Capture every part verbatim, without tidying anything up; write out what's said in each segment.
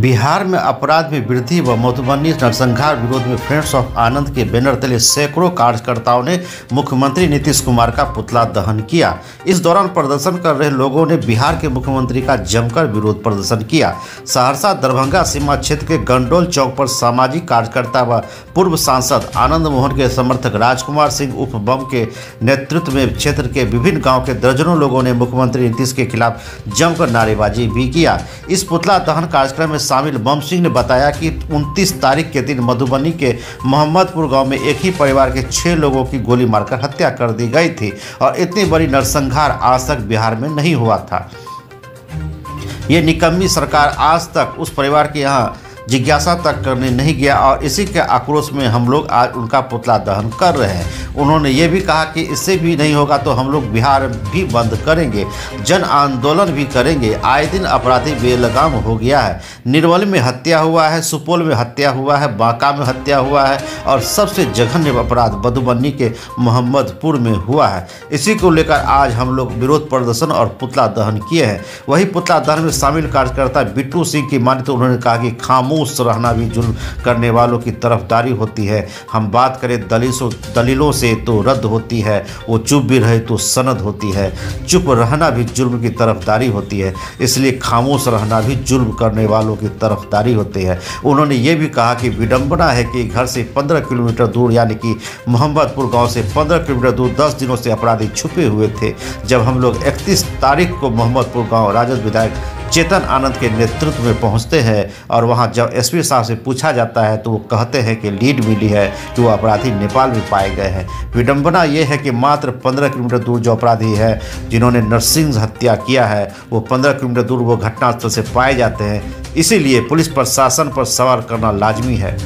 बिहार में अपराध में वृद्धि व मधुबनी नरसंहार विरोध में फ्रेंड्स ऑफ आनंद के बैनर तले सैकड़ों कार्यकर्ताओं ने मुख्यमंत्री नीतीश कुमार का पुतला दहन किया। इस दौरान प्रदर्शन कर रहे लोगों ने बिहार के मुख्यमंत्री का जमकर विरोध प्रदर्शन किया। सहरसा दरभंगा सीमा क्षेत्र के गंडोल चौक पर सामाजिक कार्यकर्ता व पूर्व सांसद आनंद मोहन के समर्थक राजकुमार सिंह उप बम के नेतृत्व में क्षेत्र के विभिन्न गाँव के दर्जनों लोगों ने मुख्यमंत्री नीतीश के खिलाफ जमकर नारेबाजी भी किया। इस पुतला दहन कार्यक्रम में शामिल बम सिंह ने बताया कि उनतीस तारीख के दिन मधुबनी के मोहम्मदपुर गांव में एक ही परिवार के छह लोगों की गोली मारकर हत्या कर दी गई थी और इतनी बड़ी नरसंहार आज तक बिहार में नहीं हुआ था। ये निकम्मी सरकार आज तक उस परिवार के यहाँ जिज्ञासा तक करने नहीं गया और इसी के आक्रोश में हम लोग आज उनका पुतला दहन कर रहे हैं। उन्होंने ये भी कहा कि इससे भी नहीं होगा तो हम लोग बिहार भी बंद करेंगे, जन आंदोलन भी करेंगे। आए दिन अपराधी बेलगाम हो गया है। निर्मल में हत्या हुआ है, सुपौल में हत्या हुआ है, बांका में हत्या हुआ है और सबसे जघन्य अपराध मधुबनी के मोहम्मदपुर में हुआ है। इसी को लेकर आज हम लोग विरोध प्रदर्शन और पुतला दहन किए हैं। वही पुतला दहन में शामिल कार्यकर्ता बिट्टू सिंह की माने तो उन्होंने कहा कि खामोश उस रहना भी जुल्म करने वालों की तरफदारी होती है। हम बात करें दलीलों दलीलों से तो रद्द होती है, वो चुप भी रहे तो सनद होती है। चुप रहना भी जुल्म की तरफदारी होती है, इसलिए खामोश रहना भी जुल्म करने वालों की तरफदारी होती है। उन्होंने ये भी कहा कि विडंबना है कि घर से पंद्रह किलोमीटर दूर यानी कि मोहम्मदपुर गाँव से पंद्रह किलोमीटर दूर दस दिनों से अपराधी छुपे हुए थे। जब हम लोग इकतीस तारीख को मोहम्मदपुर गाँव राजद विधायक चेतन आनंद के नेतृत्व में पहुंचते हैं और वहां जब एसपी साहब से पूछा जाता है तो वो कहते हैं कि लीड मिली है कि वो अपराधी नेपाल में पाए गए हैं। विडंबना ये है कि मात्र पंद्रह किलोमीटर दूर जो अपराधी है जिन्होंने नरसिंह हत्या किया है वो पंद्रह किलोमीटर दूर वो घटनास्थल से पाए जाते हैं। इसीलिए पुलिस प्रशासन पर सवाल करना लाजमी है।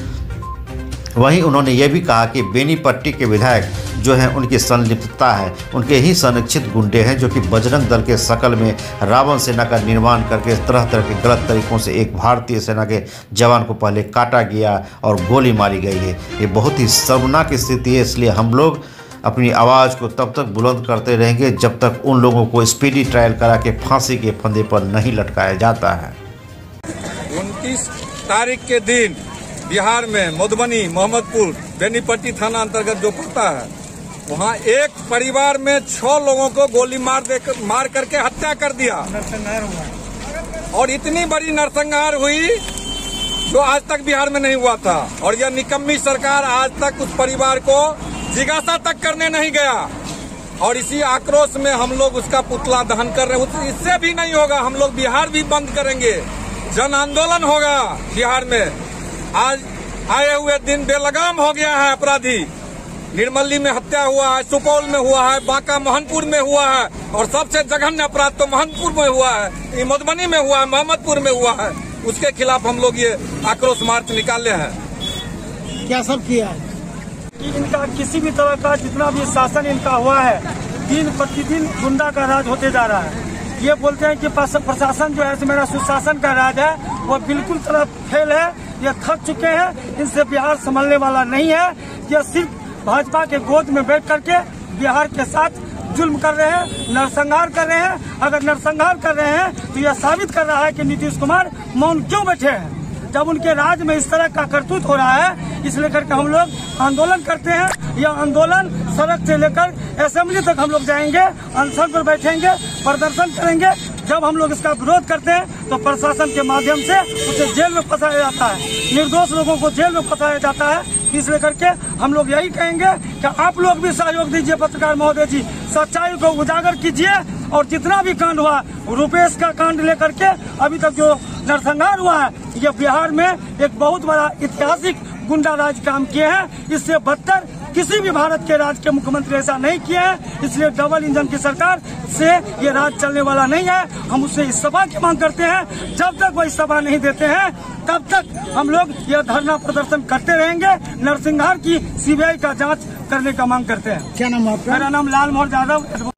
वहीं उन्होंने ये भी कहा कि बेनीपट्टी के विधायक जो हैं उनकी संलिप्तता है, उनके ही संरक्षित गुंडे हैं जो कि बजरंग दल के शकल में रावण सेना का निर्माण करके तरह तरह के गलत तरीक़ों से एक भारतीय सेना के जवान को पहले काटा गया और गोली मारी गई है। ये बहुत ही शर्मनाक स्थिति है। इसलिए हम लोग अपनी आवाज़ को तब तक बुलंद करते रहेंगे जब तक उन लोगों को स्पीडी ट्रायल करा के फांसी के फंदे पर नहीं लटकाया जाता है। उनतीस तारीख के दिन बिहार में मधुबनी मोहम्मदपुर बेनीपट्टी थाना अंतर्गत जो पड़ता है वहाँ एक परिवार में छह लोगों को गोली मार देकर मार करके हत्या कर दिया और इतनी बड़ी नरसंहार हुई जो आज तक बिहार में नहीं हुआ था। और यह निकम्मी सरकार आज तक उस परिवार को जिज्ञासा तक करने नहीं गया और इसी आक्रोश में हम लोग उसका पुतला दहन कर रहे हैं। इससे भी नहीं होगा हम लोग बिहार भी बंद करेंगे, जन आंदोलन होगा बिहार में। आज आए हुए दिन बेलगाम हो गया है अपराधी। निर्मली में हत्या हुआ है, सुपौल में हुआ है, बांका मोहनपुर में हुआ है और सबसे जघन्य अपराध तो मोहनपुर में हुआ है, मधुबनी में हुआ है, मोहम्मदपुर में हुआ है। उसके खिलाफ हम लोग ये आक्रोश मार्च निकाले हैं। क्या सब किया है कि इनका किसी भी तरह का जितना भी शासन इनका हुआ है दिन प्रतिदिन गुंडा का राज होते जा रहा है। ये बोलते हैं कि प्रशासन जो है मेरा सुशासन का राज है, वो बिल्कुल तरह फेल है। ये थक चुके हैं, इनसे बिहार संभलने वाला नहीं है। ये सिर्फ भाजपा के गोद में बैठ करके बिहार के साथ जुल्म कर रहे हैं, नरसंहार कर रहे हैं। अगर नरसंहार कर रहे हैं तो यह साबित कर रहा है कि नीतीश कुमार मौन क्यों बैठे हैं जब उनके राज में इस तरह का करतूत हो रहा है। इस लेकर के हम लोग आंदोलन करते हैं। यह आंदोलन सड़क से लेकर असेंबली तक हम लोग जाएंगे, अनशन पर बैठेंगे, प्रदर्शन करेंगे। जब हम लोग इसका विरोध करते हैं तो प्रशासन के माध्यम से उसे जेल में फंसाया जाता है, निर्दोष लोगों को जेल में फंसाया जाता है। इसलिए करके हम लोग यही कहेंगे कि आप लोग भी सहयोग दीजिए पत्रकार महोदय जी, सच्चाई को उजागर कीजिए। और जितना भी कांड हुआ रुपेश का कांड लेकर के अभी तक जो नरसंहार हुआ है, ये बिहार में एक बहुत बड़ा ऐतिहासिक गुंडा राज काम किए हैं। इससे बदतर किसी भी भारत के राज्य के मुख्यमंत्री ऐसा नहीं किए हैं। इसलिए डबल इंजन की सरकार से ये राज चलने वाला नहीं है। हम उससे इस्तीफा की मांग करते हैं। जब तक वो इस्तीफा नहीं देते हैं तब तक हम लोग यह धरना प्रदर्शन करते रहेंगे। नरसिंहार की सीबीआई का जांच करने का मांग करते हैं। क्या नाम आपका? मेरा नाम लाल मोहन जादव।